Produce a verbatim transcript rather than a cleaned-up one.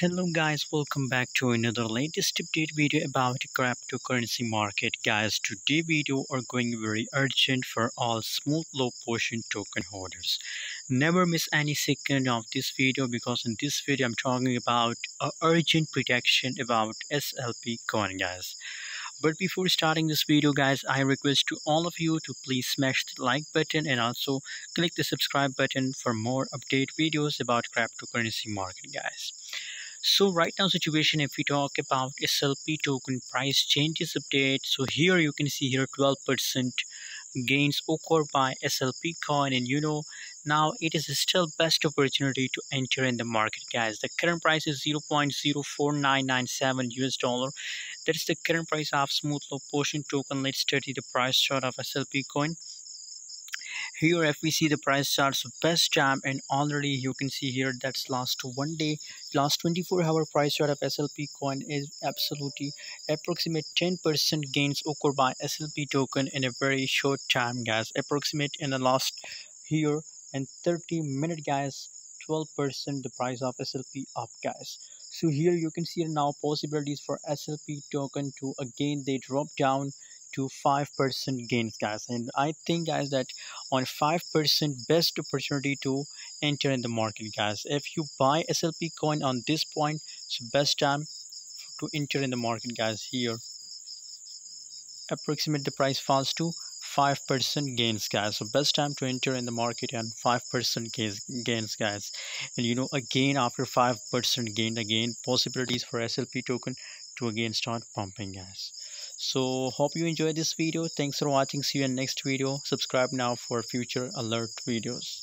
Hello guys, welcome back to another latest update video about cryptocurrency market. Guys, today video are going very urgent for all Smooth Love Potion token holders. Never miss any second of this video, because in this video I'm talking about a urgent prediction about S L P coin, guys. But before starting this video, guys, I request to all of you to please smash the like button and also click the subscribe button for more update videos about cryptocurrency market, guys. So right now situation, if we talk about S L P token price changes update, so here you can see here twelve percent gains occur by S L P coin, and you know now it is still best opportunity to enter in the market, guys. The current price is zero point zero four nine nine seven U S dollar. That is the current price of Smooth Love Potion token. Let's study the price chart of S L P coin. Here if we see the price chart, so best time, and already you can see here that's last one day, last twenty-four hour price chart of S L P coin is absolutely approximate ten percent gains occur by S L P token in a very short time, guys. Approximate in the last here and thirty minute, guys, twelve percent the price of S L P up, guys. So here you can see now possibilities for S L P token to again they drop down to five percent gains, guys, and I think, guys, that on five percent best opportunity to enter in the market, guys. If you buy S L P coin on this point, so best time to enter in the market, guys. Here approximate the price falls to five percent gains, guys, so best time to enter in the market and five percent gains, guys. And you know again after five percent gain, again possibilities for S L P token to again start pumping, guys. So hope you enjoyed this video. Thanks for watching. See you in next video. Subscribe now for future alert videos.